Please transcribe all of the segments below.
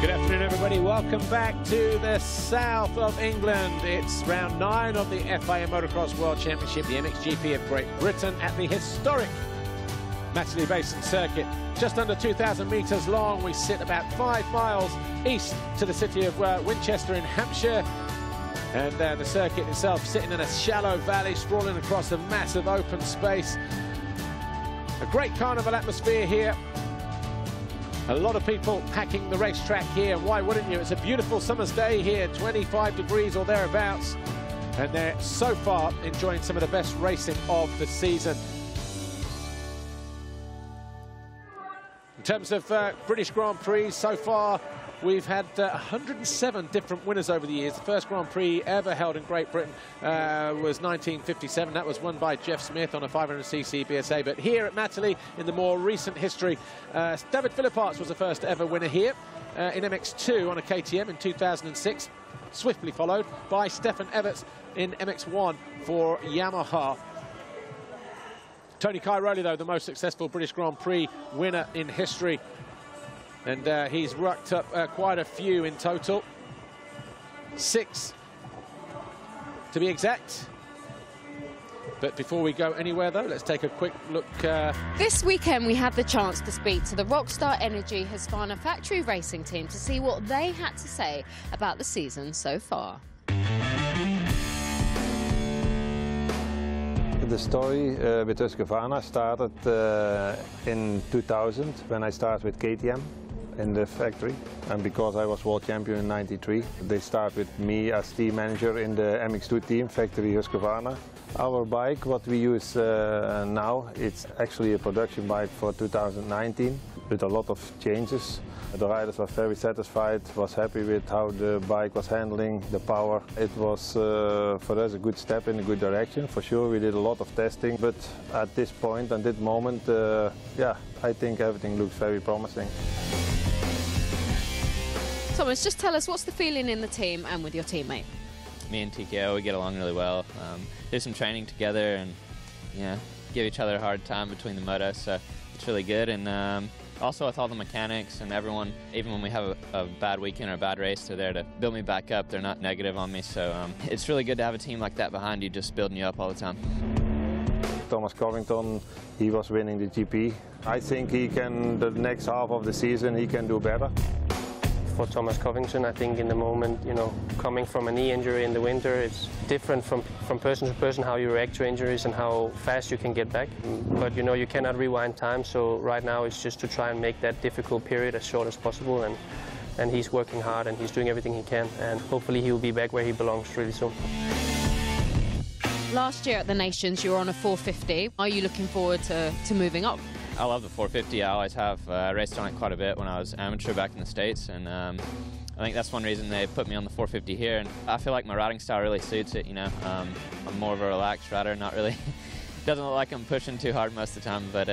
Good afternoon, everybody. Welcome back to the south of England. It's round 9 of the FIM Motocross World Championship, the MXGP of Great Britain, at the historic Matterley Basin circuit. Just under 2,000 metres long, we sit about 5 miles east to the city of Winchester in Hampshire. And the circuit itself sitting in a shallow valley, sprawling across a massive open space. A great carnival atmosphere here. A lot of people packing the racetrack here. Why wouldn't you? It's a beautiful summer's day here, 25 degrees or thereabouts. And they're so far enjoying some of the best racing of the season. In terms of British Grand Prix, so far, we've had 107 different winners over the years. The first Grand Prix ever held in Great Britain was 1957. That was won by Jeff Smith on a 500cc BSA. But here at Matterley, in the more recent history, David Philipparts was the first ever winner here in MX2 on a KTM in 2006, swiftly followed by Stefan Everts in MX1 for Yamaha. Tony Cairoli, though, the most successful British Grand Prix winner in history. And he's rucked up quite a few in total. 6 to be exact. But before we go anywhere, though, let's take a quick look. This weekend, we had the chance to speak to the Rockstar Energy Husqvarna Factory Racing team to see what they had to say about the season so far. The story with Husqvarna started in 2000 when I started with KTM in the factory, and because I was world champion in 93, they started with me as team manager in the MX2 team, factory Husqvarna. Our bike, what we use now, it's actually a production bike for 2019 with a lot of changes. The riders were very satisfied, was happy with how the bike was handling, the power. It was for us a good step in a good direction. For sure we did a lot of testing, but at this point and this moment, yeah, I think everything looks very promising. Thomas, just tell us, what's the feeling in the team and with your teammate? Me and TKO, we get along really well. Do some training together and, you know, give each other a hard time between the motos, so it's really good. And also with all the mechanics and everyone, even when we have a bad weekend or a bad race, they're there to build me back up. They're not negative on me, so it's really good to have a team like that behind you, just building you up all the time. Thomas Covington, he was winning the GP. I think he can, the next half of the season, he can do better. For Thomas Covington, I think in the moment, you know, coming from a knee injury in the winter, it's different from person to person how you react to injuries and how fast you can get back. But you know, you cannot rewind time, so right now it's just to try and make that difficult period as short as possible, and he's working hard and he's doing everything he can, and hopefully he'll be back where he belongs really soon. Last year at the Nations you were on a 450. Are you looking forward to moving up? I love the 450, I always have. I raced on it quite a bit when I was amateur back in the States, and I think that's one reason they put me on the 450 here, and I feel like my riding style really suits it, you know. I'm more of a relaxed rider, not really, doesn't look like I'm pushing too hard most of the time, but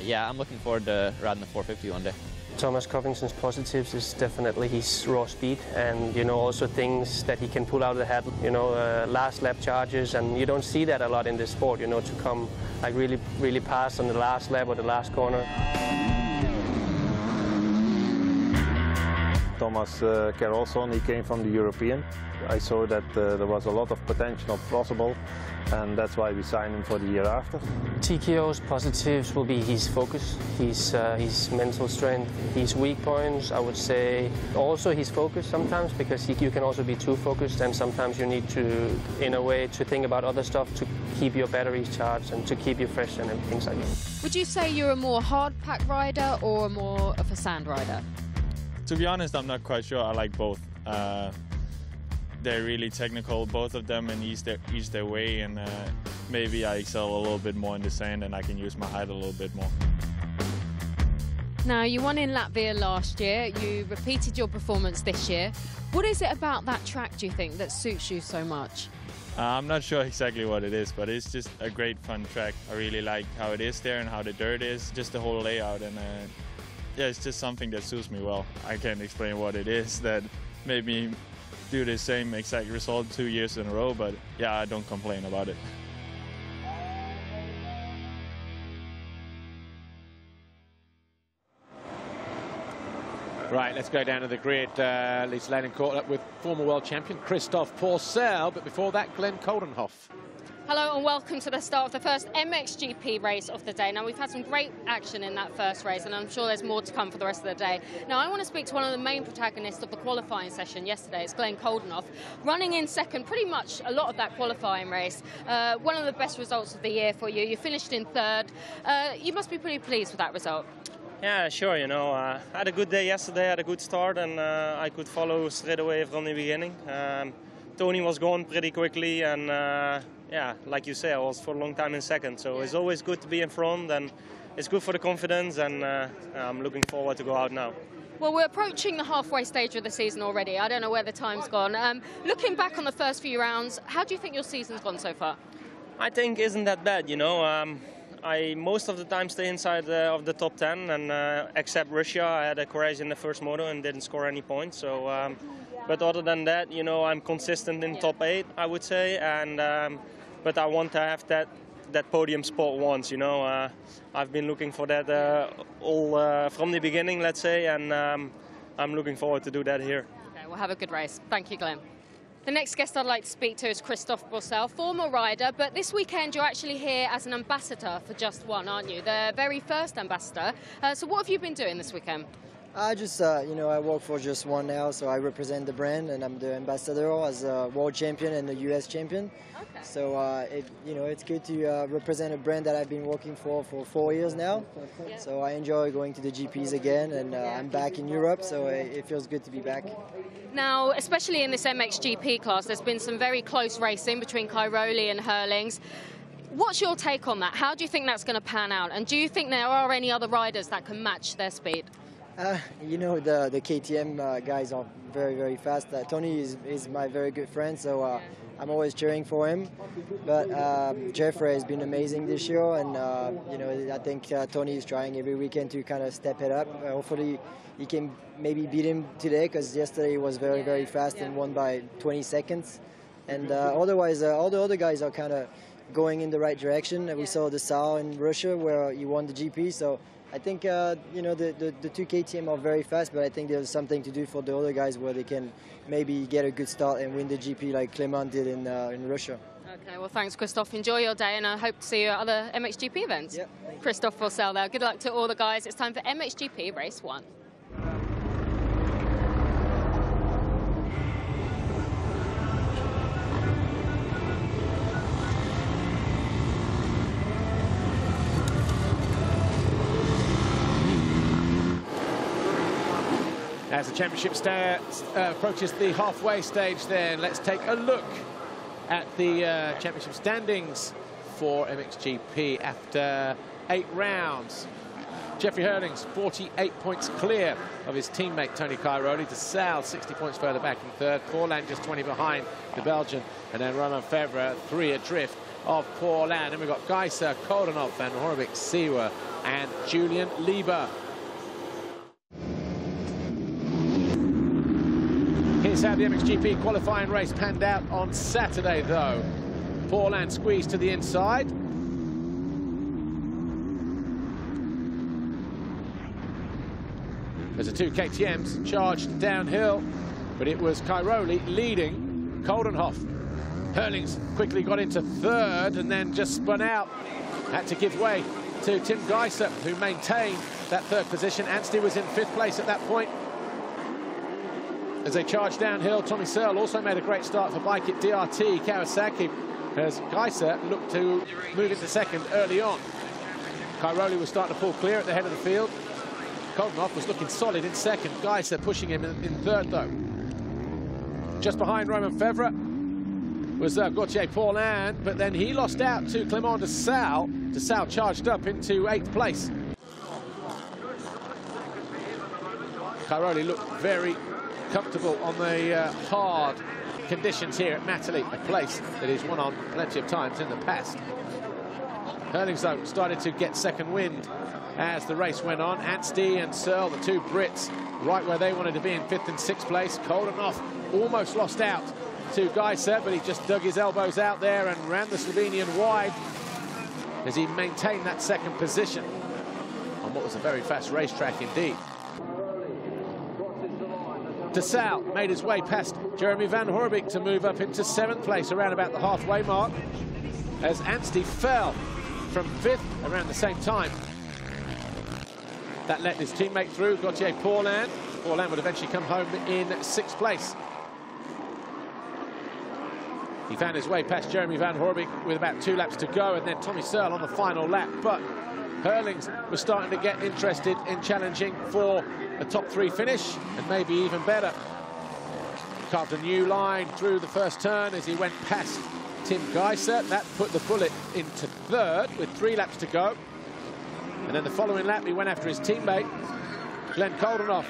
yeah, I'm looking forward to riding the 450 one day. Thomas Covington's positives is definitely his raw speed, and you know, also things that he can pull out of the hat, you know, last lap charges, and you don't see that a lot in this sport, you know, to come like really pass on the last lap or the last corner. Thomas Cairoli, he came from the European. I saw that there was a lot of potential possible, and that's why we signed him for the year after. TKO's positives will be his focus, his mental strength, his weak points, I would say. Also his focus sometimes, because you can also be too focused, and sometimes you need to, in a way, to think about other stuff to keep your batteries charged and to keep you fresh and things like that. Would you say you're a more hard-pack rider or more of a sand rider? To be honest, I'm not quite sure. I like both. They're really technical, both of them, and each their way, and maybe I excel a little bit more in the sand, and I can use my height a little bit more. Now, you won in Latvia last year, you repeated your performance this year. What is it about that track, do you think, that suits you so much? I'm not sure exactly what it is, but it's just a great fun track. I really like how it is there and how the dirt is, just the whole layout, and yeah, it's just something that suits me well. I can't explain what it is that made me do the same exact result 2 years in a row, but yeah, I don't complain about it. Right, let's go down to the grid. Lisa Lanning caught up with former world champion Christophe Porcel, but before that, Glenn Coldenhoff. Hello and welcome to the start of the first MXGP race of the day. Now, we've had some great action in that first race, and I'm sure there's more to come for the rest of the day. Now, I want to speak to one of the main protagonists of the qualifying session yesterday. It's Glenn Coldenhoff, running in second pretty much a lot of that qualifying race. One of the best results of the year for you. You finished in third. You must be pretty pleased with that result. Yeah, sure, you know, I had a good day yesterday, had a good start, and I could follow straight away from the beginning. Tony was gone pretty quickly, and yeah, like you say, I was for a long time in second, so it's always good to be in front, and it's good for the confidence, and I'm looking forward to go out now. Well, we're approaching the halfway stage of the season already. I don't know where the time's gone. Looking back on the first few rounds, how do you think your season's gone so far? I think isn't that bad, you know. I most of the time stay inside of the top 10, and except Russia, I had a crash in the first moto and didn't score any points. So, but other than that, you know, I'm consistent in top 8, I would say, and but I want to have that podium spot once, you know. I've been looking for that all from the beginning, let's say, and I'm looking forward to do that here. Okay, well, have a good race. Thank you, Glenn. The next guest I'd like to speak to is Christophe Porcel, former rider, but this weekend you're actually here as an ambassador for Just One, aren't you? The very first ambassador. So what have you been doing this weekend? I just, you know, I work for Just One now, so I represent the brand, and I'm the ambassador as a world champion and the U.S. champion. Okay. So, you know, it's good to represent a brand that I've been working for 4 years now. Yeah. So I enjoy going to the GPs again, and I'm back in Europe, so it feels good to be back. Now, especially in this MXGP class, there's been some very close racing between Cairoli and Herlings. What's your take on that? How do you think that's going to pan out? And do you think there are any other riders that can match their speed? You know, the KTM guys are very, very fast. Tony is my very good friend, so I'm always cheering for him. But Jeffrey has been amazing this year, and, you know, I think Tony is trying every weekend to kind of step it up. Hopefully he can maybe beat him today, because yesterday he was very, very fast and won by 20 seconds. And otherwise, all the other guys are kind of going in the right direction. We saw De Salle in Russia where he won the GP, so I think, you know, the two KTM are very fast, but I think there's something to do for the other guys where they can maybe get a good start and win the GP like Clément did in Russia. Okay, well, thanks, Christophe. Enjoy your day, and I hope to see you at other MXGP events. Yeah, Christophe Porcel there. Good luck to all the guys. It's time for MXGP Race 1. As the championship approaches the halfway stage then, let's take a look at the championship standings for MXGP after 8 rounds. Jeffrey Herlings, 48 points clear of his teammate Tony Cairoli. De Salle, 60 points further back in third. Paulin just 20 behind the Belgian. And then Roman Febvre, 3 adrift of Paulin. And we've got Gajser, Coldenhoff, Van Horebeke, Seewer, and Julian Lieber. Here's how the MXGP qualifying race panned out on Saturday, though. Paulin squeezed to the inside. As the two KTMs charged downhill, but it was Cairoli leading Coldenhoff. Herlings quickly got into third and then just spun out. Had to give way to Tim Gajser, who maintained that third position. Anstie was in 5th place at that point. As they charge downhill, Tommy Searle also made a great start for bike at DRT Kawasaki, as Gajser looked to move into second early on. Cairoli was starting to pull clear at the head of the field. Coldenhoff was looking solid in second. Gajser pushing him in third, though. Just behind Roman Febvre was Gautier Paulin, but then he lost out to Clément de Salle. De Salle charged up into 8th place. Cairoli looked very comfortable on the hard conditions here at Matterley, a place that he's won on plenty of times in the past. Herlings, though, started to get second wind as the race went on. Anstie and Searle, the two Brits, right where they wanted to be in 5th and 6th place. Coldenhoff almost lost out to Gajser, but he just dug his elbows out there and ran the Slovenian wide as he maintained that second position on what was a very fast racetrack indeed. De Salle made his way past Jeremy Van Horebeke to move up into 7th place around about the halfway mark, as Anstie fell from 5th around the same time. That let his teammate through, Gautier Paulin. Paulin would eventually come home in 6th place. He found his way past Jeremy Van Horebeke with about 2 laps to go, and then Tommy Searle on the final lap. But Herlings was starting to get interested in challenging for a top 3 finish, and maybe even better. Carved a new line through the first turn as he went past Tim Gajser. That put the bullet into 3rd with 3 laps to go. And then the following lap, he went after his teammate, Glenn Coldenhoff,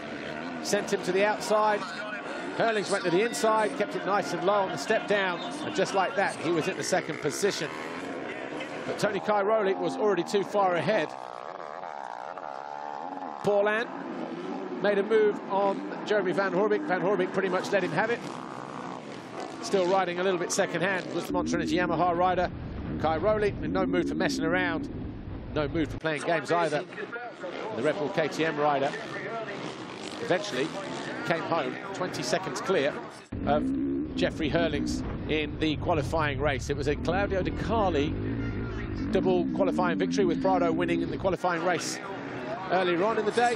sent him to the outside. Herlings went to the inside, kept it nice and low on the step down, and just like that, he was in the 2nd position. But Tony Cairoli was already too far ahead. Paulin made a move on Jeremy Van Horebeke. Van Horebeke pretty much let him have it. Still riding a little bit second-hand was the Monster Energy Yamaha rider, Cairoli, with no mood for messing around, no mood for playing games either. And the Red Bull KTM rider eventually came home 20 seconds clear of Jeffrey Herlings in the qualifying race. It was a Claudio De Carli double qualifying victory, with Prado winning in the qualifying race earlier on in the day.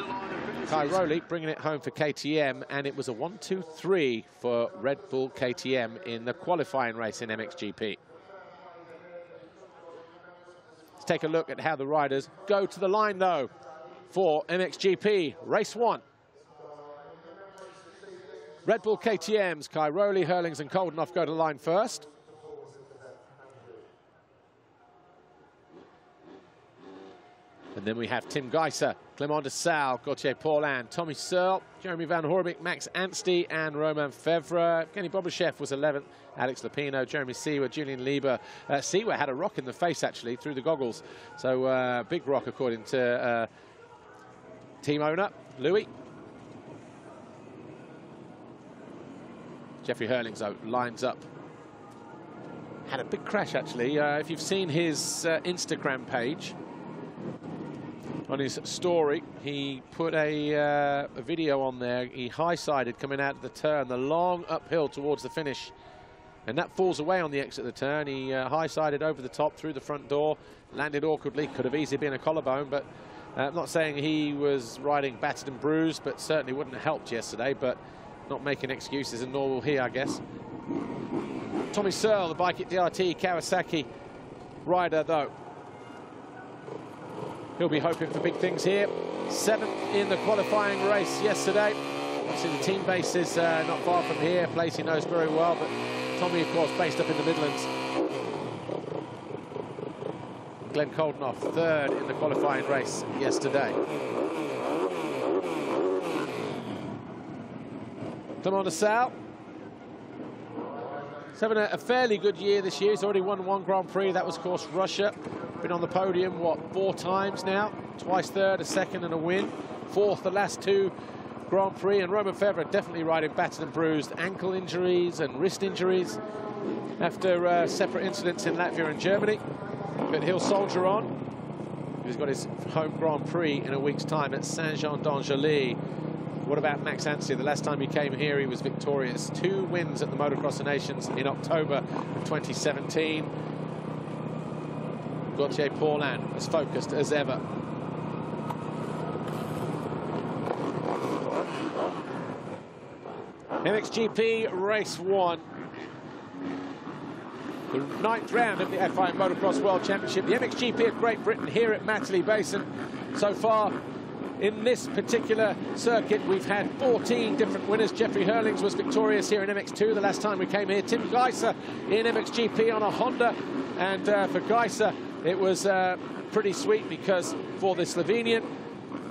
Cairoli bringing it home for KTM, and it was a 1-2-3 for Red Bull KTM in the qualifying race in MXGP. Let's take a look at how the riders go to the line, though, for MXGP Race 1. Red Bull KTM's Cairoli, Herlings and Coldenhoff go to the line first. And then we have Tim Gajser, Clément de Salle, Gautier Paulin, Tommy Searle, Jeremy Van Horebeke, Max Anstie and Roman Febvre. Evgeny Bobryshev was 11th, Alex Lapino, Jeremy Seewer, Julian Lieber. Seewer had a rock in the face, actually, through the goggles. So big rock, according to team owner, Louis. Jeffrey Herlings, though, lines up. Had a big crash, actually. If you've seen his Instagram page, on his story, he put a video on there. He high-sided coming out of the turn, the long uphill towards the finish. And that falls away on the exit of the turn. He high-sided over the top, through the front door, landed awkwardly. Could have easily been a collarbone, but I'm not saying he was riding battered and bruised, but certainly wouldn't have helped yesterday. But not making excuses, and nor will he, I guess. Tommy Searle, the bike at DRT Kawasaki rider, though, he'll be hoping for big things here. 7th in the qualifying race yesterday. Obviously the team base is not far from here, a place he knows very well, but Tommy, of course, based up in the Midlands. Glenn Coldenhoff, 3rd in the qualifying race yesterday. Clément de Salle, he's having a fairly good year this year. He's already won 1 Grand Prix. That was, of course, Russia. Been on the podium, what, 4 times now? Twice 3rd, a 2nd and a win. 4th, the last 2 Grand Prix. And Roman Febvre definitely riding battered and bruised, ankle injuries and wrist injuries after separate incidents in Latvia and Germany. But he'll soldier on. He's got his home Grand Prix in a week's time at Saint-Jean-d'Angély. What about Max Anstie? The last time he came here, he was victorious. 2 wins at the Motocross of Nations in October of 2017. Gautier Paulin as focused as ever. MXGP Race 1. The 9th round of the FIM Motocross World Championship. The MXGP of Great Britain here at Matterley Basin. So far, in this particular circuit, we've had 14 different winners. Jeffrey Herlings was victorious here in MX2 the last time we came here. Tim Gajser in MXGP on a Honda. And for Gajser, it was pretty sweet, because for the Slovenian,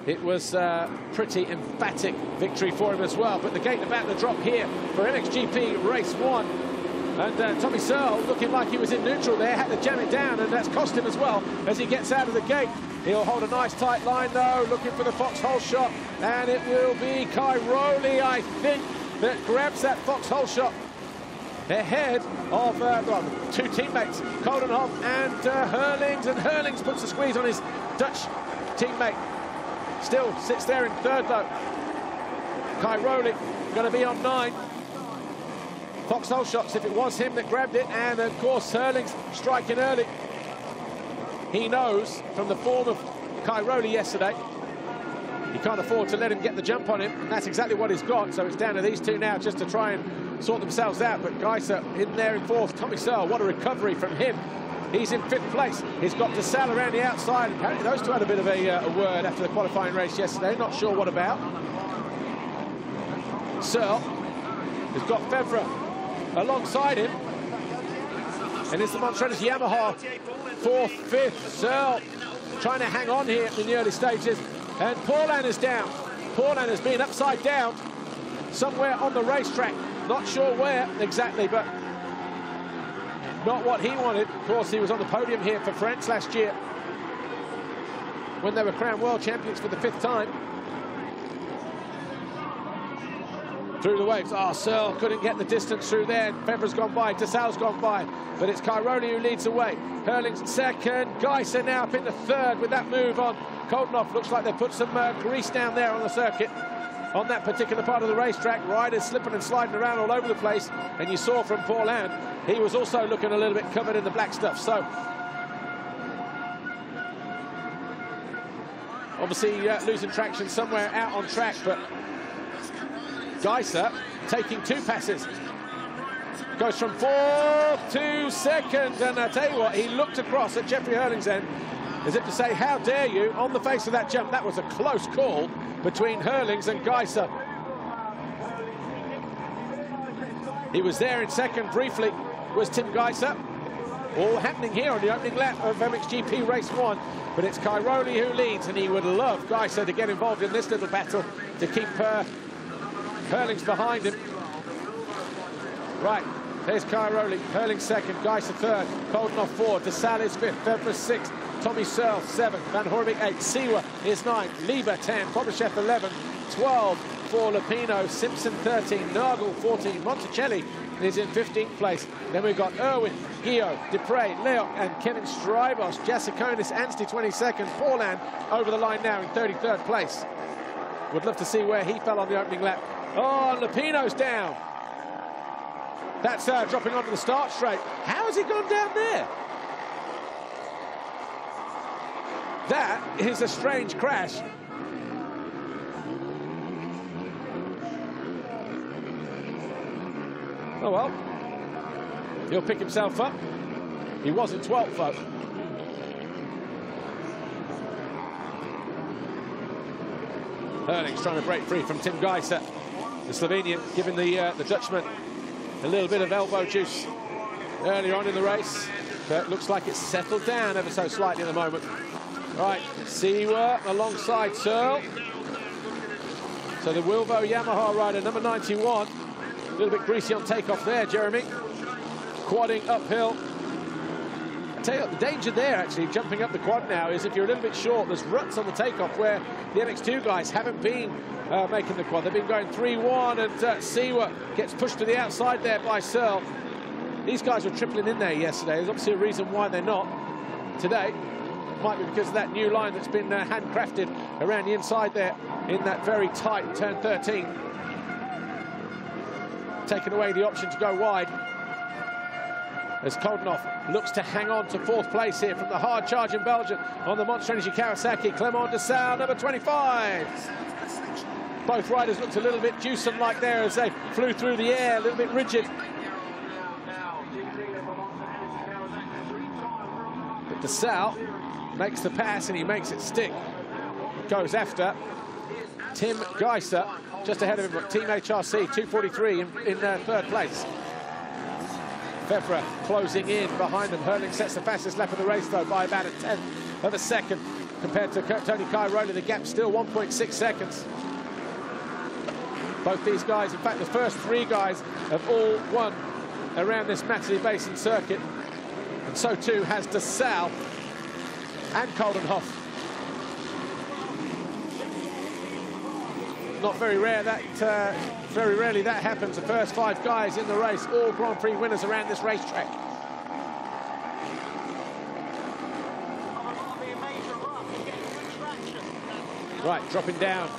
it was a pretty emphatic victory for him as well. But the gate about the drop here for MXGP Race 1. And Tommy Searle, looking like he was in neutral there, had to jam it down, and that's cost him as well as he gets out of the gate. He'll hold a nice tight line, though, looking for the foxhole shot, and it will be Cairoli, I think, that grabs that foxhole shot ahead of well, 2 teammates, Coldenhoff and Herlings, and Herlings puts a squeeze on his Dutch teammate. Still sits there in 3rd, though. Cairoli going to be on 9. Foxhole shots if it was him that grabbed it, and of course Herlings striking early. He knows from the form of Cairoli yesterday, he can't afford to let him get the jump on him, and that's exactly what he's got. So it's down to these two now just to try and sort themselves out. But Gajser in there in fourth. Tommy Searle, what a recovery from him. He's in fifth place. He's got De Salle around the outside. Apparently those two had a bit of a word after the qualifying race yesterday. Not sure what about. Searle has got Febvre alongside him. And it's the Monster Energy Yamaha, fourth, fifth. Searle trying to hang on here in the early stages. And Paulin is down. Paulin has been upside down somewhere on the racetrack. Not sure where exactly, but not what he wanted. Of course, he was on the podium here for France last year when they were crowned world champions for the 5th time. Through the waves. Oh, Searle couldn't get the distance through there. Febvre's gone by. De Salle's gone by. But it's Cairoli who leads away. Herlings second. Gajser now up in the third with that move on Coldenhoff. Looks like they put some grease down there on the circuit, on that particular part of the racetrack. Riders slipping and sliding around all over the place. And you saw from Paulin, he was also looking a little bit covered in the black stuff. So obviously losing traction somewhere out on track, but Gajser taking two passes. Goes from fourth to second. And I tell you what, he looked across at Jeffrey Herlings' end as if to say, how dare you, on the face of that jump. That was a close call between Herlings and Gajser. He was there in second briefly, was Tim Gajser. All happening here on the opening lap of MXGP Race 1. But it's Cairoli who leads, and he would love Gajser to get involved in this little battle to keep Herlings behind him. Right, there's Cairoli. Herlings second, Gajser third, Coldenhoff fourth, De Salle is fifth, Febvre sixth, Tommy Searle seventh, Van Horebeke eighth, Seewer is ninth, Lieber 10, Bobryshev 11, 12 for Lapino, Simpson 13, Nagel 14, Monticelli is in 15th place. Then we've got Irwin, Guillaume, Dupre, Leoc, and Kevin Strybos, Jasakonis, Anstie 22nd, Paulin over the line now in 33rd place. Would love to see where he fell on the opening lap. Oh, Lapino's down. That's dropping onto the start straight. How has he gone down there? That is a strange crash. Oh, well. He'll pick himself up. He was in 12th, folks. Herlings trying to break free from Tim Gajser. The Slovenian giving the Dutchman a little bit of elbow juice earlier on in the race. But it looks like it's settled down ever so slightly at the moment. Right, Seewer alongside Searle. So the Wilvo Yamaha rider, number 91. A little bit greasy on takeoff there, Jeremy. Quadding uphill. I tell you, the danger there, actually, jumping up the quad now, is if you're a little bit short, there's ruts on the takeoff where the MX2 guys haven't been making the quad. They've been going 3-1, and Seewer gets pushed to the outside there by Searle. These guys were tripling in there yesterday. There's obviously a reason why they're not today. Might be because of that new line that's been handcrafted around the inside there in that very tight turn 13. Taking away the option to go wide. As Coldenhoff looks to hang on to fourth place here from the hard charging Belgian on the Monster Energy Kawasaki, Clément de Salle, number 25. Both riders looked a little bit Jewson-like there as they flew through the air, a little bit rigid. But de Salle makes the pass and he makes it stick. Goes after Tim Gajser, just ahead of him. Team HRC, 243 in third place. Febvre closing in behind them. Herlings sets the fastest lap of the race, though, by about a tenth of a second compared to Tony Cairoli. The gap still 1.6 seconds. Both these guys, in fact, the first three guys have all won around this Matterley Basin circuit. And so, too, has De Salle and Coldenhoff. Not very rare that, very rarely that happens. The first five guys in the race, all Grand Prix winners around this racetrack. Right, dropping down.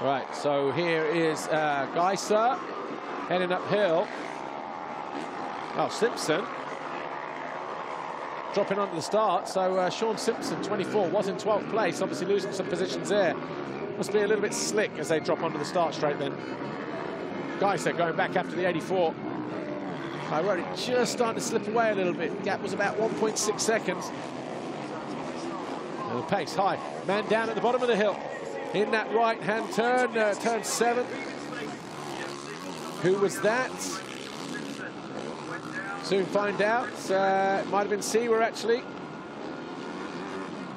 Right, so here is Gajser heading uphill. Oh, Simpson dropping onto the start. So Sean Simpson, 24, was in 12th place, obviously losing some positions there. Must be a little bit slick as they drop onto the start straight then. Gajser going back after the 84. I wrote it just starting to slip away a little bit. Gap was about 1.6 seconds. And the pace high. Man down at the bottom of the hill. In that right-hand turn, turn 7. Who was that? Soon find out. It might have been Seewer, actually.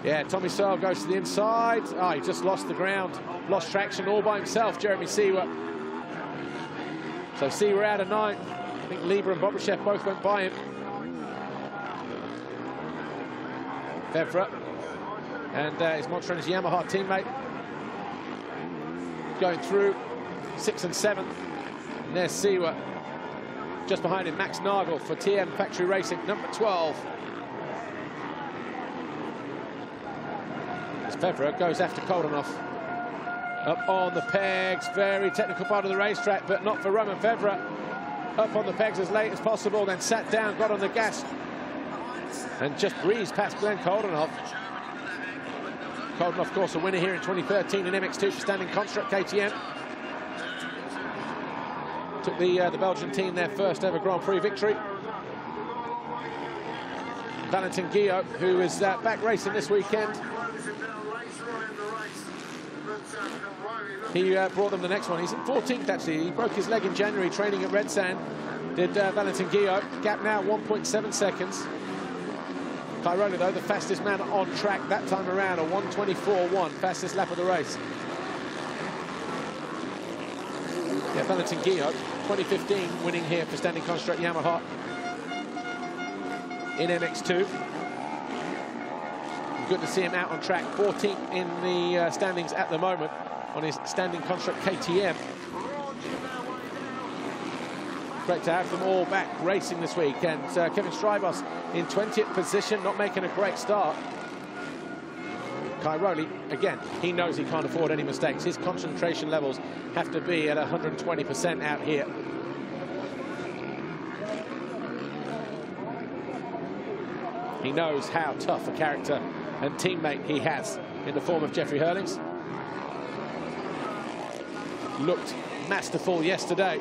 Yeah, Tommy Searle goes to the inside. Oh, he just lost the ground. Lost traction all by himself, Jeremy Seewer. So Seewer out of 9. I think Lieber and Bobryshev both went by him. Febvre. And his Monster Energy Yamaha teammate. Going through 6th and 7th. And there's Seewer. Just behind him, Max Nagel for TM Factory Racing, number 12. As Febvre goes after Coldenhoff. Up on the pegs, very technical part of the racetrack, but not for Roman Febvre. Up on the pegs as late as possible, then sat down, got on the gas, and just breezed past Glenn Coldenhoff. Coldenhoff, of course, a winner here in 2013 in MX2 for Standing Construct KTM. Took the Belgian team their first ever Grand Prix victory. Valentin Guillaume, who is back racing this weekend. He brought them the next one. He's in 14th, actually. He broke his leg in January training at Red Sand. Did Valentin Guillaume. Gap now 1.7 seconds. Cairoli, though, the fastest man on track that time around, a 1:24.1, fastest lap of the race. Yeah, Valentin Guillaume, 2015, winning here for Standing Construct Yamaha in MX2. Good to see him out on track, 14th in the standings at the moment on his Standing Construct KTM. Great to have them all back racing this week, and Kevin Strybos in 20th position, not making a great start. Cairoli, again, he knows he can't afford any mistakes. His concentration levels have to be at 120% out here. He knows how tough a character and teammate he has in the form of Jeffrey Herlings. Looked masterful yesterday.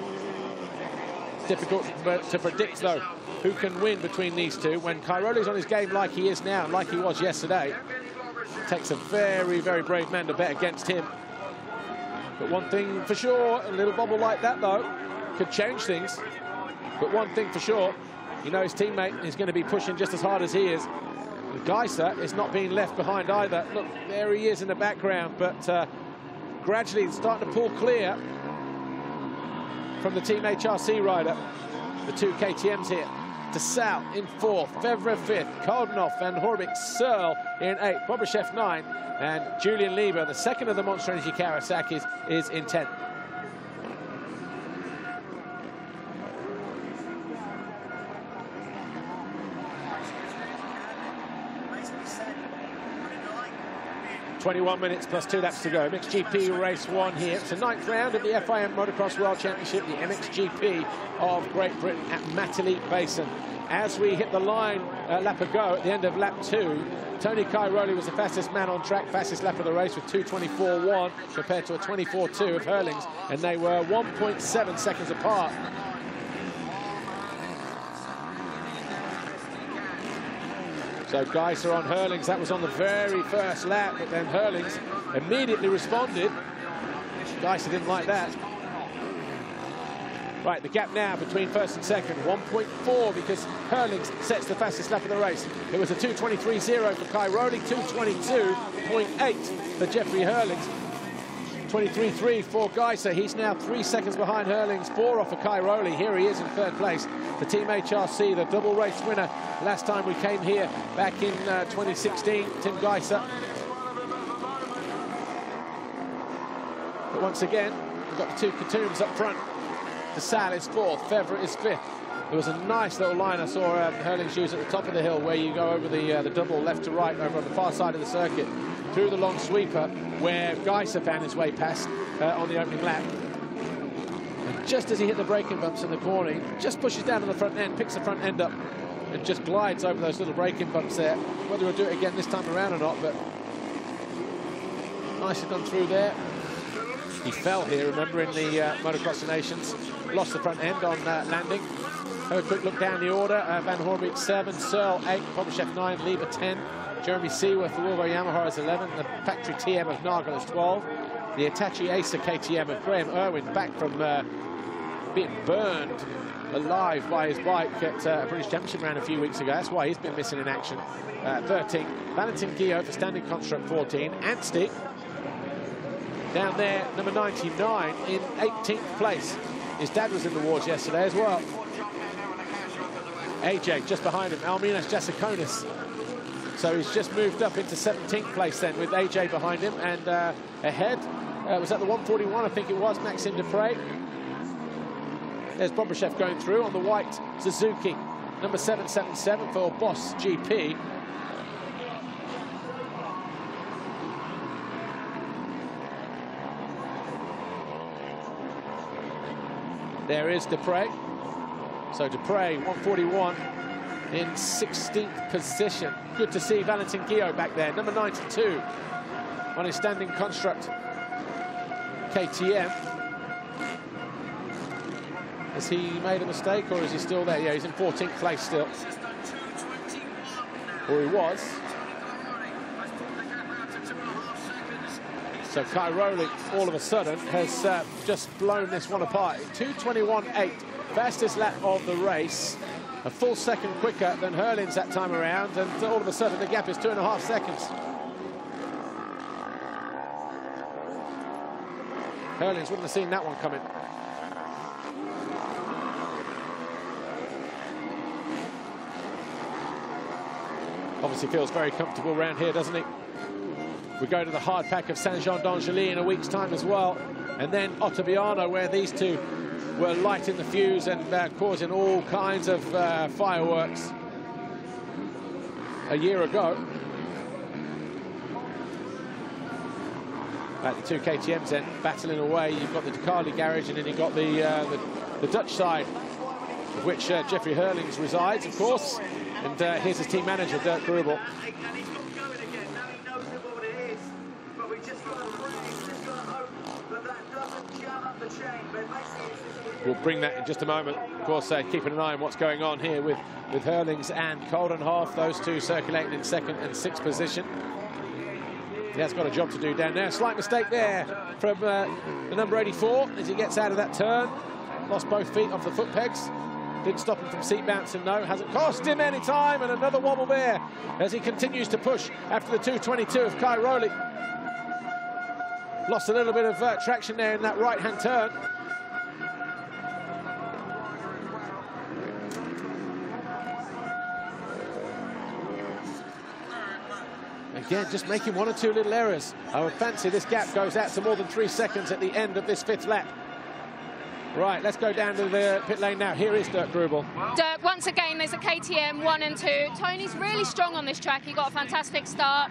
Difficult to predict, though, who can win between these two. When Cairoli's on his game like he is now, like he was yesterday, it takes a very, very brave man to bet against him. But one thing for sure, a little bobble like that, though, could change things. But one thing for sure, you know his teammate is going to be pushing just as hard as he is. And Gajser is not being left behind either. Look, there he is in the background, but gradually starting to pull clear from the Team HRC rider. The two KTMs here. De Salle in 4th, Febvre 5th, Coldenhoff, Van Horebeke, Searle in 8th, Bobryshev 9th, and Julian Lieber, the second of the Monster Energy Kawasaki's, is in 10th. +21 minutes + 2 laps to go. MXGP race 1 here. It's the 9th round of the FIM Motocross World Championship, the MXGP of Great Britain at Matterley Basin. As we hit the line a lap ago, at the end of lap 2, Tony Cairoli was the fastest man on track, fastest lap of the race with 2:24.1 compared to a 24.2 of Herlings, and they were 1.7 seconds apart. So Gajser on Herlings, that was on the very first lap, but then Herlings immediately responded. Gajser didn't like that. Right, the gap now between first and second, 1.4, because Herlings sets the fastest lap of the race. It was a 2:23.0 for Cairoli, 2:22.8 for Jeffrey Herlings, 23.3 for Gajser. He's now 3 seconds behind Herlings, 4 off of Cairoli. Here he is in 3rd place. The Team HRC, the double race winner last time we came here back in 2016, Tim Gajser. But once again, we've got the two Katooms up front. De Salle is 4th, Febvre is 5th. There was a nice little line I saw Herlings use at the top of the hill where you go over the double left to right over on the far side of the circuit. through the long sweeper where Gajser found his way past on the opening lap. And just as he hit the braking bumps in the corner, he just pushes down to the front end, picks the front end up, and just glides over those little braking bumps there. Whether he'll do it again this time around or not, but nicely done through there. He fell here, remember, in the Motocross Nations. Lost the front end on landing. Have a quick look down the order. Van Horebeke 7, Searle 8, Bobryshev 9, Lieber 10, Jeremy Seewer for Wilvo Yamaha is 11, the factory TM of Nagel is 12, the Hitachi Acer KTM of Graham Irwin back from being burned alive by his bike at a British Championship round a few weeks ago. That's why he's been missing in action. 13, Valentin Guillaume for Standing Construct 14, Anstie down there, number 99 in 18th place. His dad was in the wars yesterday as well. AJ just behind him, Alminas Jasakonis. So he's just moved up into 17th place then with AJ behind him, and ahead was at the 141, I think it was, Maxime Dupre. There's Bobryshev going through on the white Suzuki, number 777 for Boss GP. There is Dupre. So Dupre, 141 in 16th position. Good to see Valentin Guillaume back there, number 92 on his Standing Construct KTM. Has he made a mistake or is he still there? Yeah, he's in 14th place still. Or he was. So Cairoli, all of a sudden, has just blown this one apart. 2:21.8, fastest lap of the race. A full second quicker than Herlings that time around, and all of a sudden the gap is 2.5 seconds. Herlings wouldn't have seen that one coming. Obviously feels very comfortable around here, doesn't he? We go to the hard pack of Saint-Jean-d'Angély in a week's time as well. And then Ottaviano, where these two were lighting the fuse and causing all kinds of fireworks a year ago. The two KTMs then battling away. You've got the Ducati garage, and then you've got the Dutch side, of which Jeffrey Herlings resides, of course. And here's his team manager, Dirk Grubel. We'll bring that in just a moment. Of course, keeping an eye on what's going on here with Herlings and Coldenhoff. Those two circulating in second and sixth position. He has got a job to do down there. Slight mistake there from the number 84 as he gets out of that turn. Lost both feet off the foot pegs. Didn't stop him from seat bouncing, though. Hasn't cost him any time. And another wobble there as he continues to push after the 2:22 of Cairoli. Lost a little bit of traction there in that right-hand turn. Again, just making one or two little errors. I would fancy this gap goes out to more than 3 seconds at the end of this fifth lap. Right, let's go down to the pit lane now. Here is Dirk Grubel. Dirk, once again, there's a KTM 1 and 2. Tony's really strong on this track. He got a fantastic start.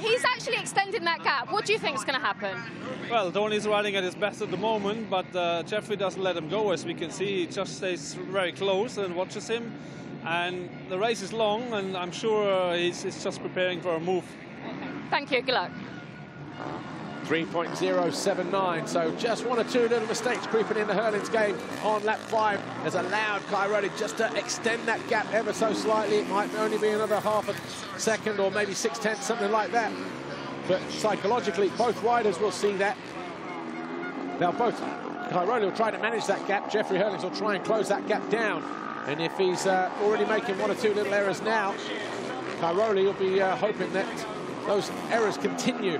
He's actually extending that gap. What do you think is going to happen? Well, Tony's riding at his best at the moment, but Jeffrey doesn't let him go, as we can see. He just stays very close and watches him. And the race is long, and I'm sure he's just preparing for a move. Okay. Thank you. Good luck. 3.079, so just one or two little mistakes creeping in the Herlings game on lap 5. Has allowed Cairoli just to extend that gap ever so slightly. It might only be another half a second or maybe 6/10, something like that. But psychologically, both riders will see that. Now, both Cairoli will try to manage that gap. Jeffrey Herlings will try and close that gap down. And if he's already making one or two little errors now, Cairoli will be hoping that those errors continue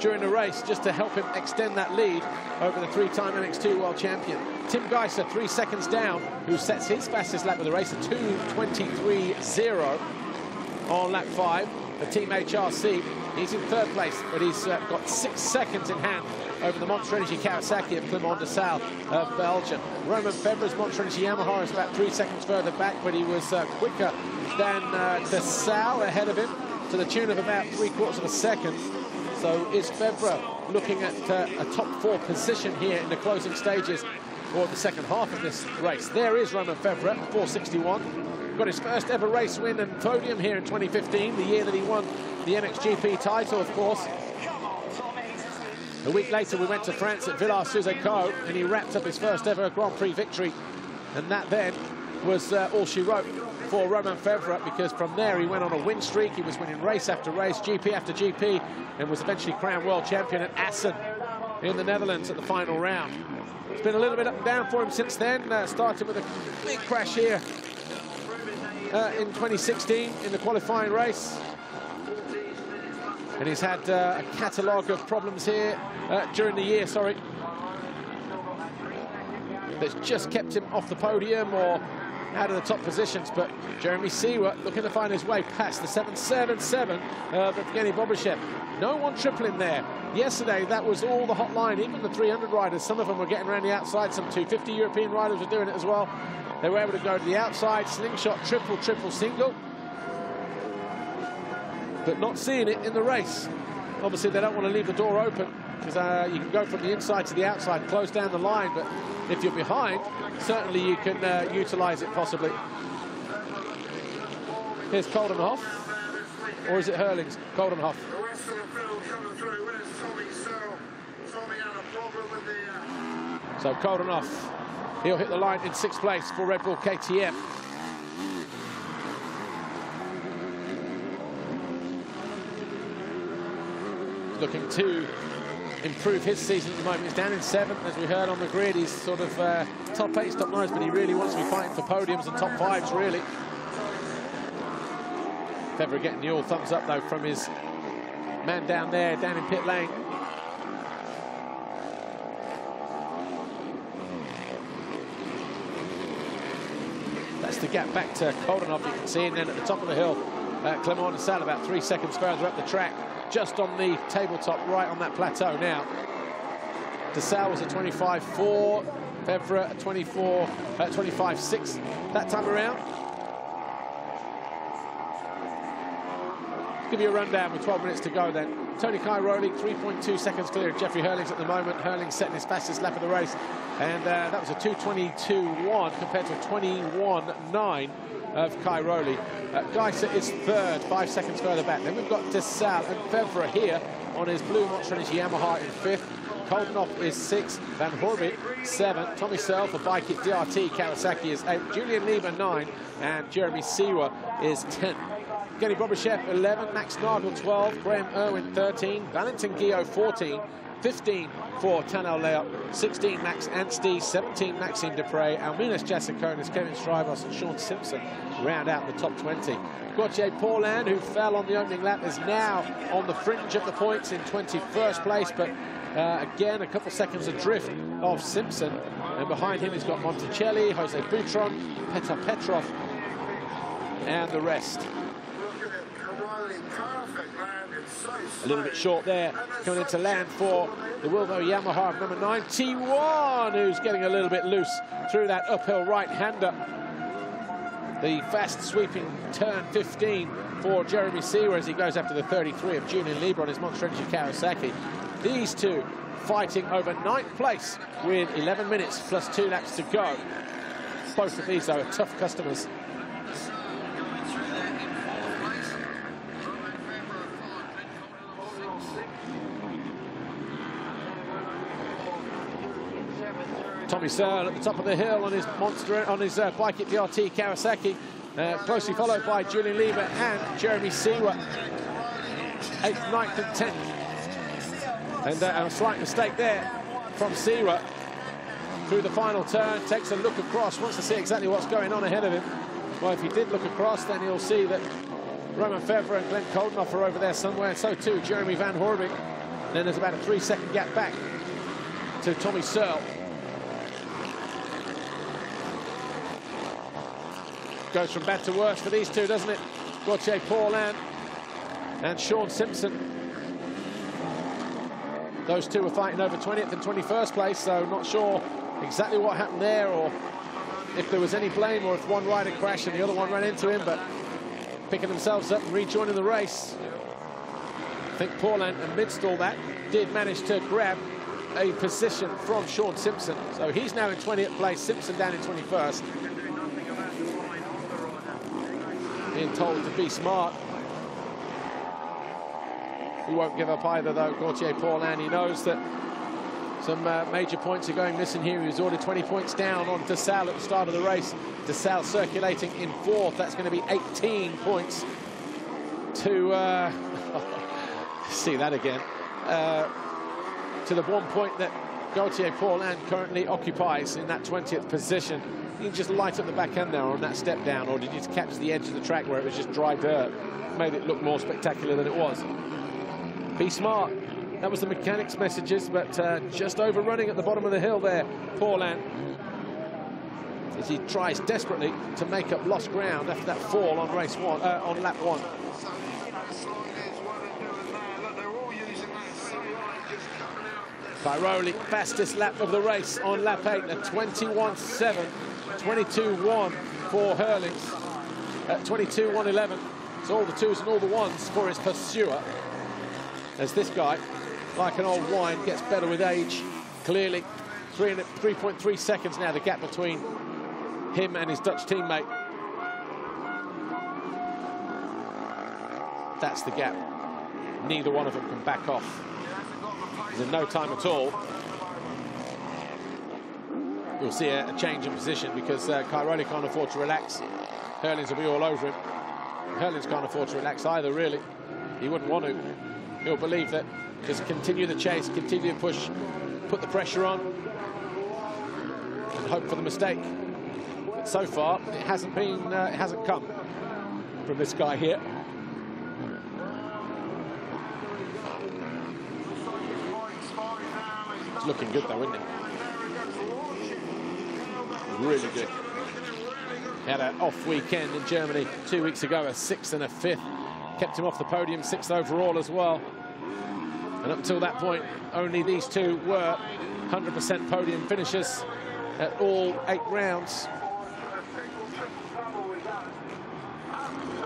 during the race just to help him extend that lead over the three-time MX2 world champion. Tim Gajser, 3 seconds down, who sets his fastest lap of the race at 2:23.0 on lap 5. The Team HRC, he's in third place, but he's got 6 seconds in hand over the Monster Energy Kawasaki of Clément de Salle of Belgium. Roman Febvre's Monster Energy Yamaha is about 3 seconds further back, but he was quicker than de Salle ahead of him. to the tune of about 3/4 of a second. So is Febvre looking at a top-4 position here in the closing stages or the second half of this race? There is Roman Febvre, 461. Got his first ever race win and podium here in 2015, the year that he won the MXGP title, of course. A week later, we went to France at Villars-Suzanne-Caux, and he wrapped up his first ever Grand Prix victory. And that then was all she wrote for Roman Febvre, because from there he went on a win streak. He was winning race after race, GP after GP, and was eventually crowned world champion at Assen in the Netherlands at the final round. It's been a little bit up and down for him since then, starting with a big crash here in 2016 in the qualifying race. And he's had a catalogue of problems here during the year, that's just kept him off the podium or out of the top positions. But Jeremy Seewer looking to find his way past the 777 of Evgeny Bobryshev. No one tripling there. Yesterday, that was all the hot line, even the 300 riders. Some of them were getting around the outside. Some 250 European riders were doing it as well. They were able to go to the outside, slingshot, triple, triple, single. But not seeing it in the race. Obviously, they don't want to leave the door open, because you can go from the inside to the outside, close down the line, but if you're behind, certainly you can utilise it possibly. Here's Coldenhoff, or is it Herlings? Coldenhoff. So Coldenhoff, he'll hit the line in 6th place for Red Bull KTM. Looking to improve his season at the moment. He's down in 7th, as we heard on the grid. He's sort of top 8, top 9s, but he really wants to be fighting for podiums and top 5s, really. Febvre getting the all thumbs up, though, from his man down there, down in pit lane. That's the gap back to Koldenov, you can see, and then at the top of the hill, Clément de Salle, about 3 seconds further up the track. Just on the tabletop, right on that plateau now. De Salle was at 25.4, Febvre at 25.6 that time around. Give you a rundown with 12 minutes to go then. Tony Cairoli, 3.2 seconds clear of Jeffrey Herlings at the moment. Herlings setting his fastest lap of the race. And that was a 2:22.1 compared to a 21.9 of Cairoli. Gajser is 3rd, 5 seconds further back. Then we've got De Salle and Febvre here on his blue Monster Energy Yamaha in 5th. Coldenhoff is 6th. Van Horebeke 7th. Tommy Searle for bike at DRT Kawasaki is 8th. Julian Lieber 9th. And Jeremy Seewer is 10th. Evgeny Bobryshev 11th. Max Nagel 12th. Graham Irwin 13th. Valentin Guillaume 14th. 15 for Tanel Layot, 16 Max Anstie, 17 Maxime Dupre, Alminas Jasakonis, Kevin Strivos, and Sean Simpson round out the top 20. Gautier Paulin, who fell on the opening lap, is now on the fringe of the points in 21st place, but again, a couple seconds adrift of Simpson. And behind him, he's got Monticelli, Jose Boutron, Petar Petrov, and the rest. A little bit short there, coming into land for the Wilvo Yamaha of number 91, who's getting a little bit loose through that uphill right-hander. The fast sweeping turn 15 for Jeremy Seewer as he goes after the 33 of Julian Lieber on his Monster Energy Kawasaki. These two fighting over 9th place with 11 minutes plus 2 laps to go. Both of these, though, are tough customers. Tommy Searle at the top of the hill on his monster, on his bike at DRT Kawasaki, closely followed by Julian Lieber and Jeremy Seewer, 8th, 9th, and 10th. And a slight mistake there from Seewer through the final turn. Takes a look across, wants to see exactly what's going on ahead of him. Well, if he did look across, then he'll see that Roman Febvre and Glenn Coldenhoff are over there somewhere, and so too Jeremy Van Horebeke. Then there's about a 3-second gap back to Tommy Searle. Goes from bad to worse for these two, doesn't it? Gautier Paulin and Sean Simpson. Those two were fighting over 20th and 21st place, so not sure exactly what happened there, or if there was any blame, or if one rider crashed and the other one ran into him, but picking themselves up and rejoining the race. I think Paulin, amidst all that, did manage to grab a position from Sean Simpson. So he's now in 20th place, Simpson down in 21st. Being told to be smart. He won't give up either, though, Gautier Paulin. He knows that some major points are going missing here. He was ordered 20 points down on de Salle at the start of the race. De Salle circulating in fourth. That's going to be 18 points to... see that again. To the 1 point that Gautier Paulin currently occupies in that 20th position. You just light up the back end there on that step down, or did you just catch the edge of the track where it was just dry dirt? Made it look more spectacular than it was. Be smart. That was the mechanics messages, but just overrunning at the bottom of the hill there, Paulin, as he tries desperately to make up lost ground after that fall on race one, on lap one. Cairoli, fastest lap of the race on lap 8, a 21.7, 22.1 for Herlings, at 22.1.11. It's all the twos and all the ones for his pursuer, as this guy, like an old wine, gets better with age, clearly. 3.3 seconds now, the gap between him and his Dutch teammate. That's the gap. Neither one of them can back off. In no time at all. You'll see a change in position because Cairoli can't afford to relax. Herlings will be all over him. Herlings can't afford to relax either, really. He wouldn't want to. He'll believe that. Just continue the chase, continue to push, put the pressure on, and hope for the mistake. But so far, it hasn't been. It hasn't come from this guy here. Looking good though, isn't it? Really good. Had an off weekend in Germany 2 weeks ago, a sixth and a fifth. Kept him off the podium, sixth overall as well. And up until that point, only these two were 100% podium finishers at all 8 rounds.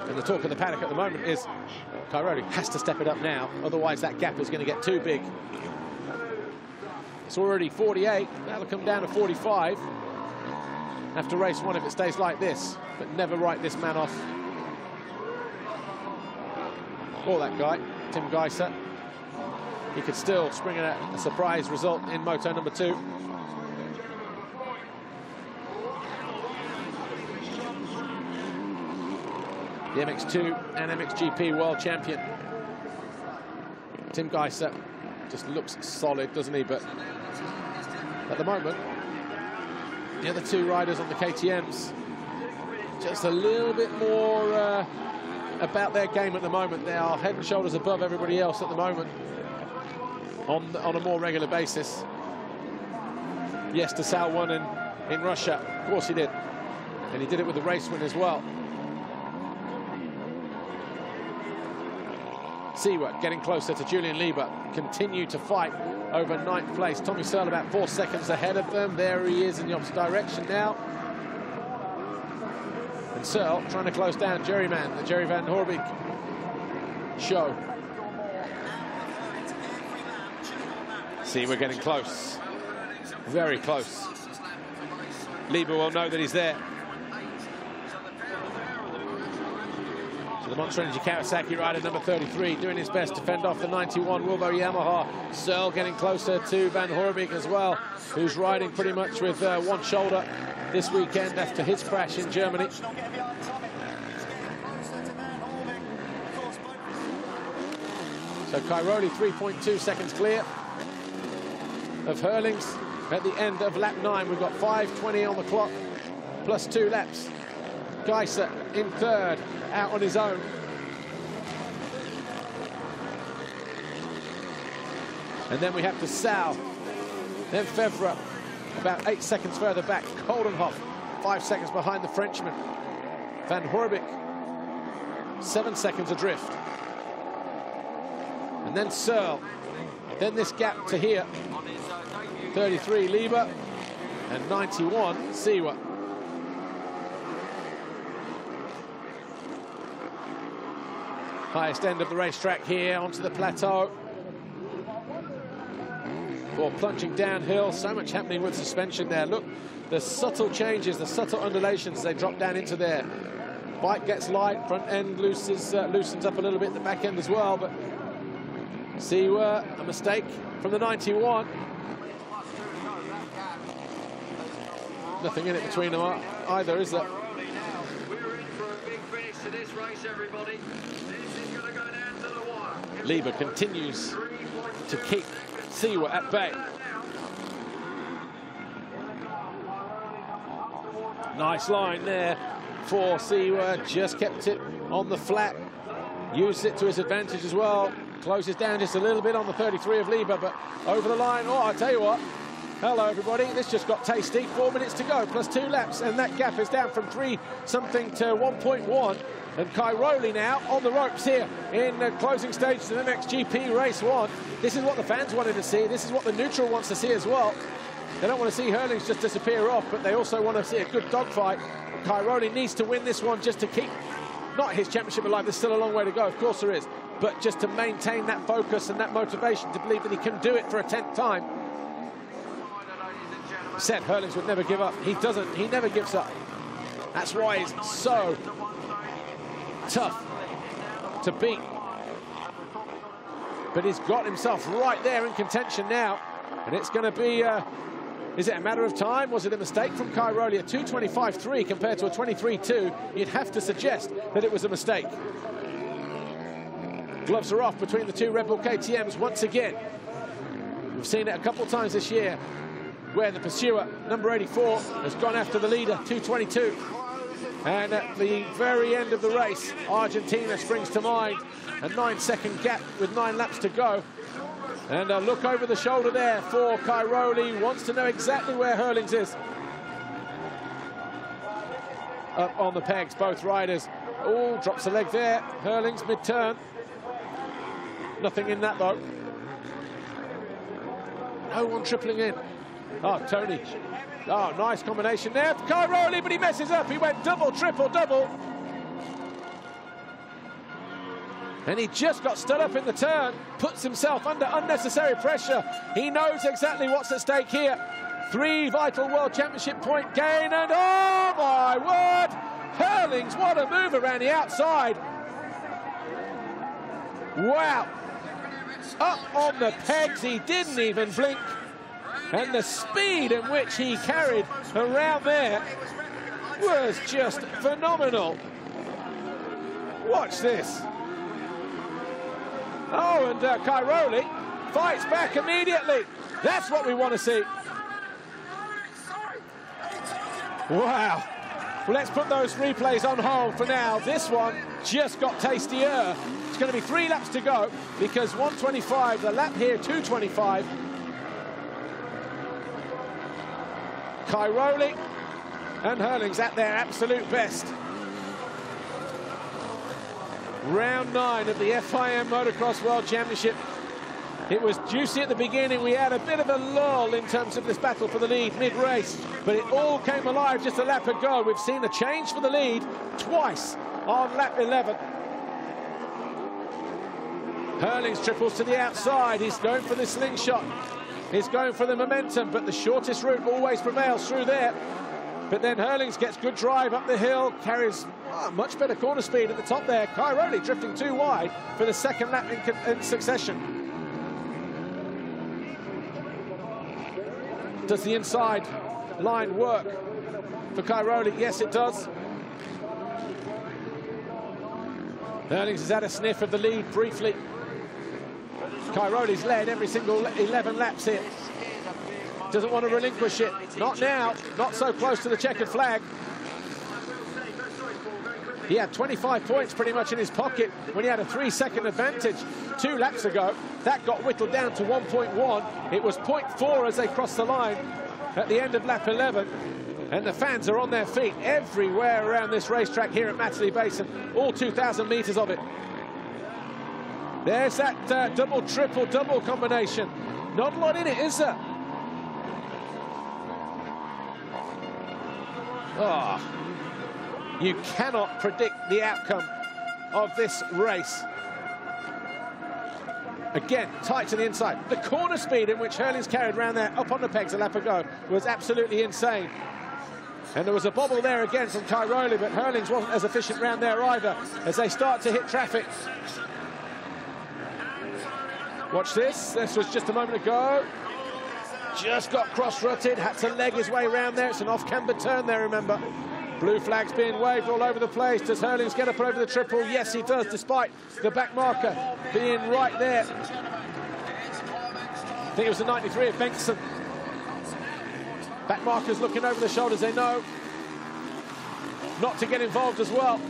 And the talk of the paddock at the moment is Cairoli has to step it up now, otherwise that gap is going to get too big. It's already 48, that'll come down to 45 after race one if it stays like this, but never write this man off. Or that guy, Tim Gajser. He could still spring a surprise result in moto number 2. The MX2 and MXGP world champion, Tim Gajser. Just looks solid, doesn't he? But at the moment, the other two riders on the KTMs, just a little bit more about their game at the moment. They are head and shoulders above everybody else at the moment on a more regular basis. Yes, de Salle won in Russia. Of course he did. And he did it with the race win as well. Seewer getting closer to Julian Lieber. Continue to fight over 9th place. Tommy Searle about 4 seconds ahead of them. There he is in the opposite direction now. And Searle trying to close down Jerryman, the Jeremy Van Horebeke show. Seewer getting close. Very close. Lieber will know that he's there. The Monster Energy Kawasaki rider, number 33, doing his best to fend off the 91, Wilvo Yamaha. Searle getting closer to Van Horebeke as well, who's riding pretty much with one shoulder this weekend after his crash in Germany. So Cairoli 3.2 seconds clear of Herlings. At the end of lap 9, we've got 5.20 on the clock, plus 2 laps. Gajser in third, out on his own. And then we have de Salle, then Febvre, about 8 seconds further back. Coldenhoff, 5 seconds behind the Frenchman. Van Horebeke, 7 seconds adrift. And then Searle, then this gap to here. 33, Lieber, and 91, Seewer. highest end of the racetrack here onto the plateau. Or plunging downhill, so much happening with suspension there. Look, the subtle changes, the subtle undulations, they drop down into there. Bike gets light, front end loosens up a little bit, the back end as well, but see a mistake from the 91. Nothing in it between them either, is there? We're in for a big finish to this race, everybody. This is going to go down to the wire. Lieber continues to keep Seewer at bay. Nice line there for Seewer, just kept it on the flat, used it to his advantage as well. Closes down just a little bit on the 33 of Lieber, but over the line. Oh, I tell you what, hello everybody, this just got tasty. 4 minutes to go plus 2 laps, and that gap is down from 3 something to 1.1. And Cairoli now on the ropes here in the closing stage to the MXGP race one. This is what the fans wanted to see. This is what the neutral wants to see as well. They don't want to see Herlings just disappear off, but they also want to see a good dogfight. Cairoli needs to win this one just to keep, not his championship alive, there's still a long way to go, of course there is, but just to maintain that focus and that motivation to believe that he can do it for a 10th time. Seth Herlings would never give up. He doesn't, he never gives up. That's why he's so tough to beat, but he's got himself right there in contention now, and it's going to be is it a matter of time? Was it a mistake from Cairoli? A 2:25.3 compared to a 23.2, you'd have to suggest that it was a mistake. Gloves are off between the two Red Bull KTMs once again. We've seen it a couple times this year where the pursuer, number 84, has gone after the leader, 2:22. And at the very end of the race, Argentina springs to mind. A 9-second gap with 9 laps to go. And a look over the shoulder there for Cairoli. Wants to know exactly where Herlings is. Up on the pegs, both riders. Oh, drops a leg there. Herlings mid-turn. Nothing in that, though. No one tripling in. Oh, Tony. Oh, nice combination there. Cairoli, but he messes up. He went double, triple, double. And he just got stood up in the turn. Puts himself under unnecessary pressure. He knows exactly what's at stake here. 3 vital World Championship point gain. And oh, my word. Herlings, what a move around the outside. Wow. Up on the pegs. He didn't even blink. And the speed in which he carried around there was just phenomenal. Watch this. Oh, and Cairoli fights back immediately. That's what we want to see. Wow. Well, let's put those replays on hold for now. This one just got tastier. It's going to be 3 laps to go because 1:25, the lap here, 2:25. Cairoli and Herlings at their absolute best. Round 9 of the FIM Motocross World Championship. It was juicy at the beginning. We had a bit of a lull in terms of this battle for the lead mid-race, but it all came alive just a lap ago. We've seen a change for the lead twice on lap 11. Herlings triples to the outside. He's going for the slingshot. He's going for the momentum, but the shortest route always prevails through there. But then Herlings gets good drive up the hill, carries much better corner speed at the top there. Cairoli drifting too wide for the second lap in succession. Does the inside line work for Cairoli? Yes, it does. Herlings has had a sniff of the lead briefly. Cairoli's led every single 11 laps here. Doesn't want to relinquish it. Not now. Not so close to the checkered flag. He had 25 points pretty much in his pocket when he had a 3-second advantage 2 laps ago. That got whittled down to 1.1. It was 0.4 as they crossed the line at the end of lap 11. And the fans are on their feet everywhere around this racetrack here at Matterley Basin. All 2,000 metres of it. There's that double, triple, double combination. Not a lot in it, is there? Oh, you cannot predict the outcome of this race. Again, tight to the inside. The corner speed in which Herlings carried round there, up on the pegs a lap ago, was absolutely insane. And there was a bobble there again from Cairoli, but Herlings wasn't as efficient round there either, as they start to hit traffic. Watch this. This was just a moment ago. Just got cross-rutted, had to leg his way round there. It's an off-camber turn there, remember. Blue flag's being waved all over the place. Does Herlings get up over the triple? Yes, he does, despite the back marker being right there. I think it was the 93 of Benson. Back marker's looking over the shoulders, they know not to get involved as well.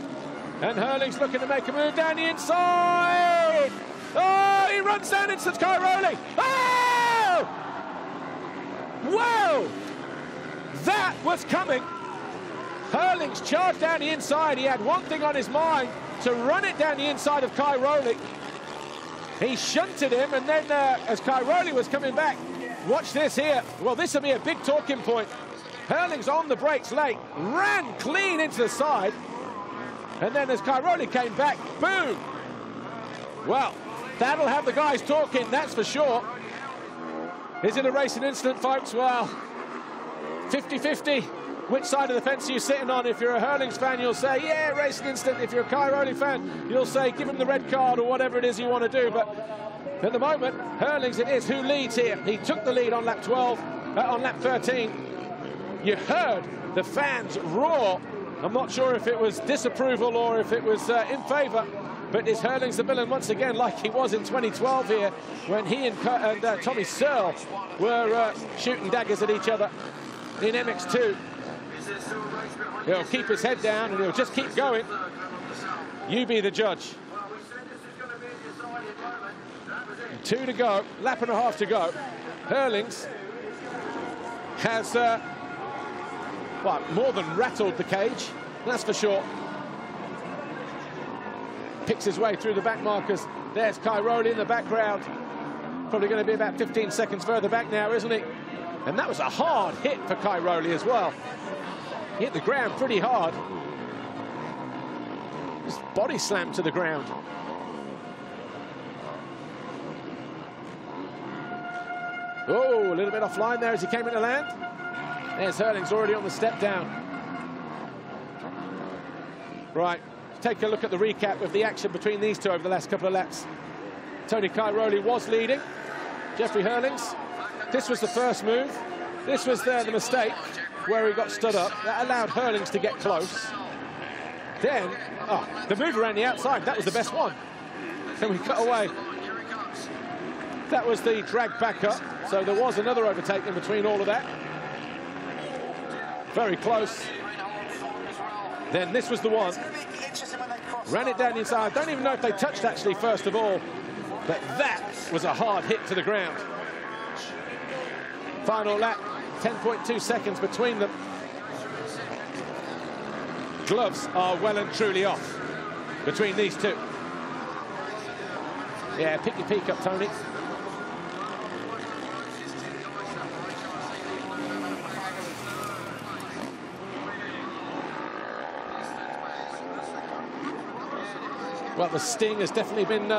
And Herlings looking to make a move down the inside. Oh, he runs down into Cairoli. Oh! Whoa! That was coming. Herlings charged down the inside. He had one thing on his mind, to run it down the inside of Cairoli. He shunted him, and then as Cairoli was coming back, watch this here. Well, this will be a big talking point. Herlings on the brakes late, ran clean into the side, and then as Cairoli came back, boom. Well, that'll have the guys talking, that's for sure. Is it a racing incident, folks? Well, 50-50. Which side of the fence are you sitting on? If you're a Herlings fan, you'll say, yeah, racing incident. If you're a Cairoli fan, you'll say, give him the red card or whatever it is you want to do. But at the moment, Herlings it is who leads here. He took the lead on lap 12, on lap 13. You heard the fans roar. I'm not sure if it was disapproval or if it was in favour. But is Herlings the villain once again, like he was in 2012 here, when he and Tommy Searle were shooting daggers at each other in MX2. He'll keep his head down and he'll just keep going. You be the judge. 2 to go, lap and a half to go. Herlings has well, more than rattled the cage, that's for sure. Picks his way through the back markers. There's Cairoli in the background. Probably going to be about 15 seconds further back now, isn't he? And that was a hard hit for Cairoli as well. He hit the ground pretty hard. His body slammed to the ground. Oh, a little bit offline there as he came into land. There's Herlings already on the step down. Right. Take a look at the recap of the action between these two over the last couple of laps. Tony Cairoli was leading. Jeffrey Herlings. This was the first move. This was the mistake where he got stood up. That allowed Herlings to get close. Then, oh, the move around the outside, that was the best one. And we cut away. That was the drag back up. So there was another overtake in between all of that. Very close. Then this was the one. Ran it down inside. Don't even know if they touched, actually, first of all. But that was a hard hit to the ground. Final lap, 10.2 seconds between them. Gloves are well and truly off between these two. Yeah, pick your peak up, Tony. Well, the sting has definitely been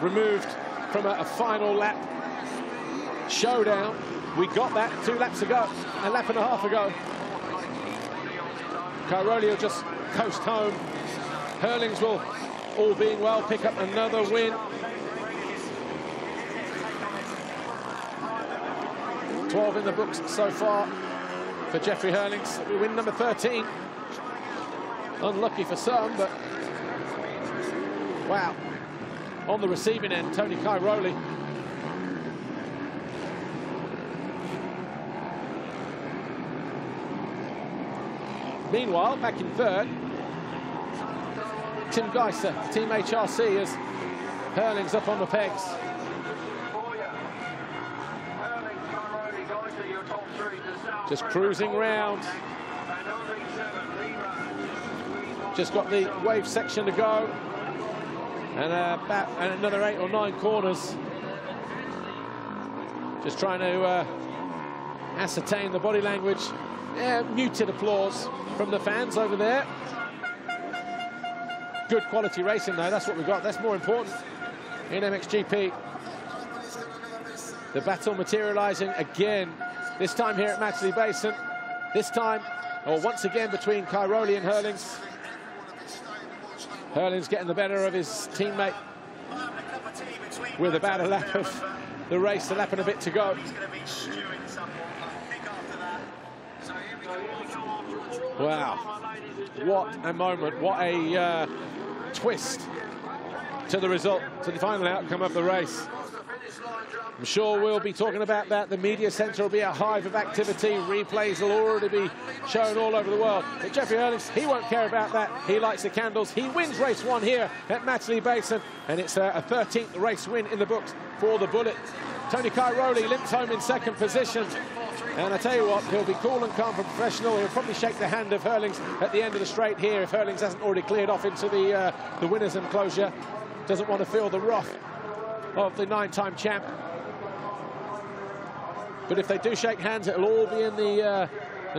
removed from a final lap showdown. We got that 2 laps ago, a lap and a half ago. Cairoli will just coast home. Herlings will, all being well, pick up another win. 12 in the books so far for Jeffrey Herlings. We win number 13. Unlucky for some, but... wow. On the receiving end, Tony Cairoli. Meanwhile, back in third, Tim Gajser, Team HRC, as Herlings up on the pegs. Just cruising round. Just got the wave section to go. And about another 8 or 9 corners. Just trying to ascertain the body language. Yeah, muted applause from the fans over there. Good quality racing, though. That's what we got. That's more important. in MXGP. The battle materializing again, this time here at Matterley Basin. This time, or once again, between Cairoli and Herlings. Herlings getting the better of his teammate with about a lap of the race, a lap and a bit to go. Wow, what a moment, what a twist to the result, to the final outcome of the race. I'm sure we'll be talking about that. The media centre will be a hive of activity. Replays will already be shown all over the world. But Jeffrey Herlings, he won't care about that. He lights the candles. He wins race one here at Matterley Basin, and it's a 13th race win in the books for the Bullet. Tony Cairoli limps home in second position. And I tell you what, he'll be cool and calm and professional. He'll probably shake the hand of Herlings at the end of the straight here if Herlings hasn't already cleared off into the winner's enclosure. Doesn't want to feel the wrath of the nine-time champ. But if they do shake hands, it'll all be in the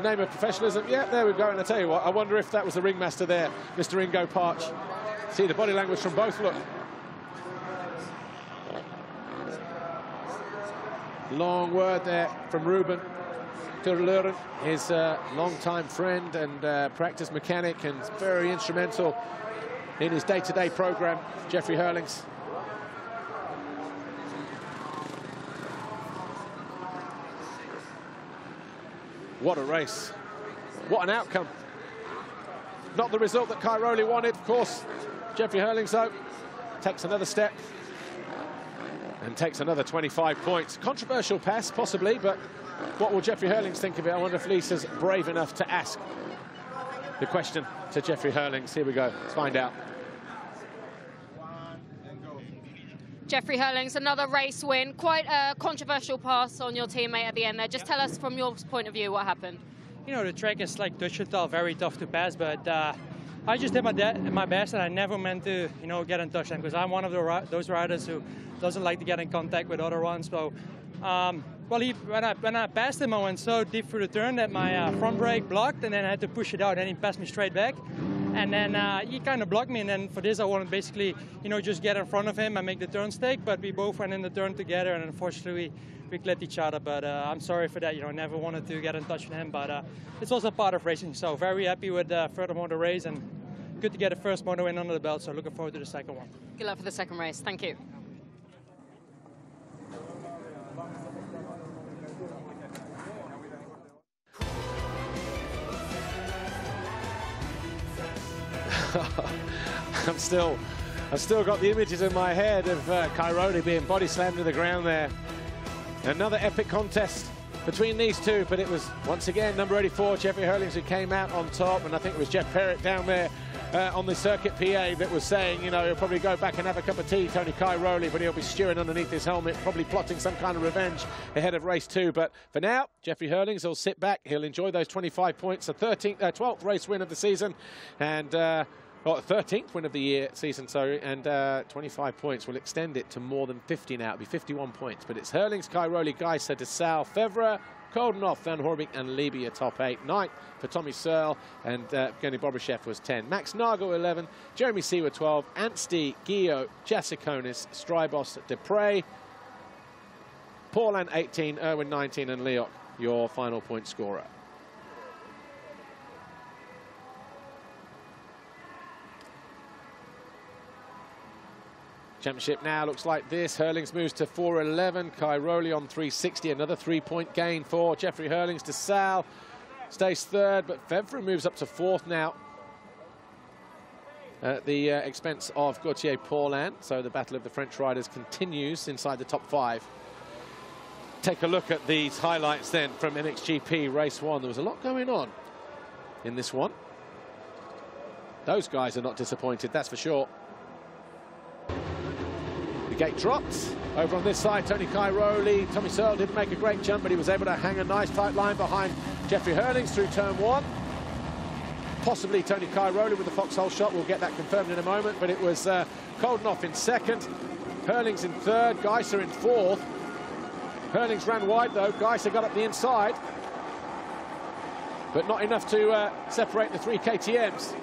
name of professionalism. Yeah, there we go. And I tell you what, I wonder if that was the ringmaster there, Mr. Ingo Parch. See the body language from both, look. Long word there from Ruben Terluren, his long-time friend and practice mechanic, and very instrumental in his day-to-day program, Jeffrey Herlings. What a race. What an outcome. Not the result that Cairoli wanted, of course. Jeffrey Herlings, though, takes another step and takes another 25 points. Controversial pass, possibly, but what will Jeffrey Herlings think of it? I wonder if Lisa's brave enough to ask the question to Jeffrey Herlings. Here we go. Let's find out. Jeffrey Herlings, another race win. Quite a controversial pass on your teammate at the end there. Just tell us from your point of view what happened. You know, the track is like Dutchenthal, very tough to pass, but I just did my best, and I never meant to, you know, get in touch them, because I'm one of those riders who doesn't like to get in contact with other ones. So, well, when I passed him, I went so deep through the turn that my front brake blocked, and then I had to push it out, and he passed me straight back. And then he kind of blocked me, and then for this I wanted to basically, you know, just get in front of him and make the turn stake, but we both went in the turn together, and unfortunately we clipped each other, but I'm sorry for that, you know, never wanted to get in touch with him, but it's also part of racing, so very happy with furthermore the race, and good to get a first moto win under the belt, so looking forward to the second one. Good luck for the second race, thank you. I've still got the images in my head of Cairoli being body slammed to the ground there. Another epic contest between these two, but it was once again number 84, Jeffrey Herlings, who came out on top, and I think it was Jeff Perrett down there on the circuit PA that was saying, you know, he'll probably go back and have a cup of tea, Tony Cairoli, but he'll be stewing underneath his helmet, probably plotting some kind of revenge ahead of race two. But for now, Jeffrey Herlings will sit back. He'll enjoy those 25 points, a 12th race win of the season, and 13th win of the year season, sorry, and 25 points will extend it to more than 50 now. It'll be 51 points, but it's Herlings, Cairoli, Gajser, de Salle, Febvre, Coldenhoff, Van Horebeke, and Lieby are top 8. 9th for Tommy Searle, and Evgeny Bobryshev was 10. Max Nagel, 11. Jeremy Seewer, 12. Anstie, Guillaume, Jasikonis, Strybos, Depre, Paulin, 18. Irwin, 19. And Leok, your final point scorer. Championship now looks like this. Herlings moves to 411. Cairoli on 360. Another 3-point gain for Jeffrey Herlings. De Salle stays third, but Febvre moves up to fourth now at the expense of Gautier Paulin. So the battle of the French riders continues inside the top 5. Take a look at these highlights then from MXGP race one. There was a lot going on in this one. Those guys are not disappointed, that's for sure. Gate dropped. Over on this side, Tony Cairoli. Tommy Searle didn't make a great jump, but he was able to hang a nice tight line behind Jeffrey Herlings through turn one. Possibly Tony Cairoli with the foxhole shot. We'll get that confirmed in a moment, but it was Coldenhoff in second. Herlings in third. Gajser in fourth. Herlings ran wide, though. Gajser got up the inside, but not enough to separate the three KTMs.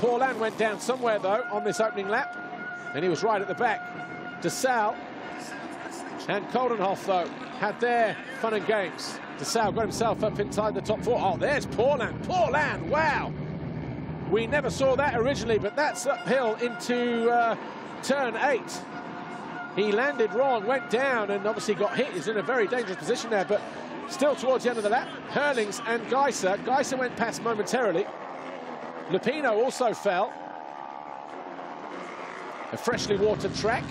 Paulin went down somewhere, though, on this opening lap, and he was right at the back. De Salle and Coldenhoff, though, had their fun and games. De Salle got himself up inside the top four. Oh, there's Paulin. Paulin, wow. We never saw that originally, but that's uphill into turn 8. He landed wrong, went down, and obviously got hit. He's in a very dangerous position there, but still towards the end of the lap. Herlings and Gajser. Gajser went past momentarily. Lupino also fell. A freshly watered track.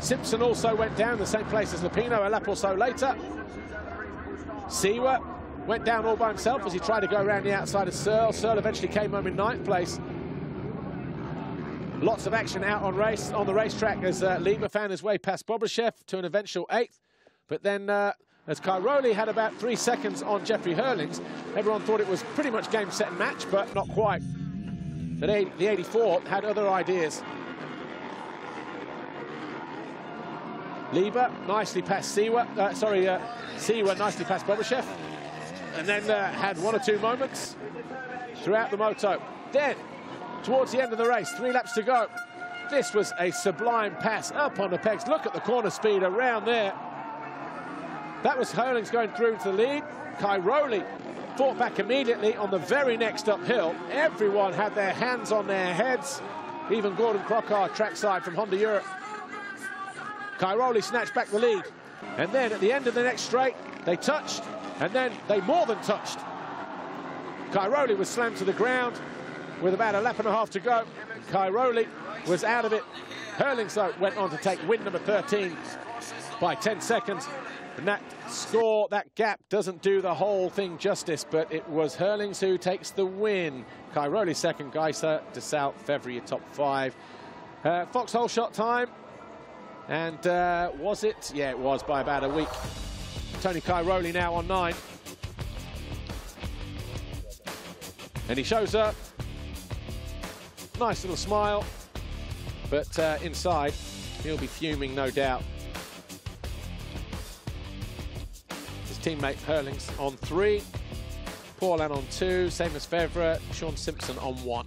Simpson also went down the same place as Lupino, a lap or so later. Seewer went down all by himself as he tried to go around the outside of Searle. Searle eventually came home in 9th place. Lots of action out on the racetrack as Lieber found his way past Bobryshev to an eventual 8th. But then as Cairoli had about 3 seconds on Jeffrey Herlings, everyone thought it was pretty much game, set and match, but not quite. The 84 had other ideas. Lieber nicely past Seewer, Seewer nicely past Bobryshev, and then had one or two moments throughout the moto. Then, towards the end of the race, 3 laps to go. This was a sublime pass up on the pegs. Look at the corner speed around there. That was Herlings going through to the lead. Cairoli fought back immediately on the very next uphill. Everyone had their hands on their heads, even Gordon Crockard, trackside from Honda Europe. Cairoli snatched back the lead, and then at the end of the next straight, they touched, and then they more than touched. Cairoli was slammed to the ground with about a lap and a half to go. Cairoli was out of it. Herlings, though, went on to take win number 13 by 10 seconds. And that score, that gap, doesn't do the whole thing justice, but it was Herlings who takes the win. Cairoli second, Gajser, De Salle, Febvre, top 5. Foxhole shot time. And was it? Yeah, it was by about a week. Tony Cairoli now on 9. And he shows up. Nice little smile. But inside, he'll be fuming, no doubt. His teammate Herlings on 3. Paulin on 2. Same as Febvre. Sean Simpson on 1.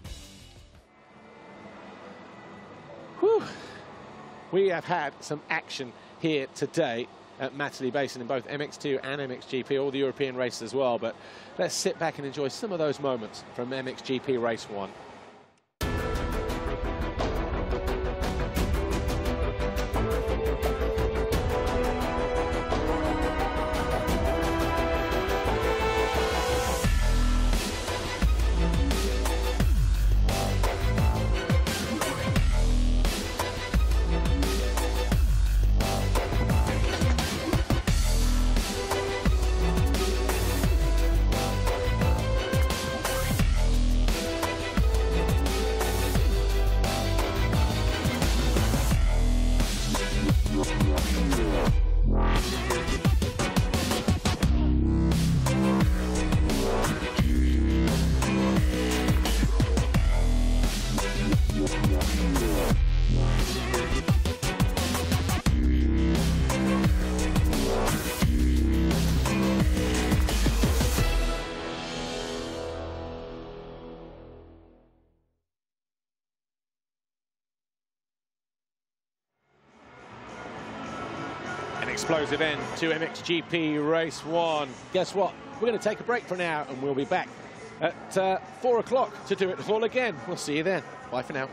Whew. We have had some action here today at Matterley Basin in both MX2 and MXGP, all the European races as well, but let's sit back and enjoy some of those moments from MXGP Race 1. Explosive end to MXGP Race 1. Guess what? We're going to take a break for an hour and we'll be back at 4 o'clock to do it all again. We'll see you then. Bye for now.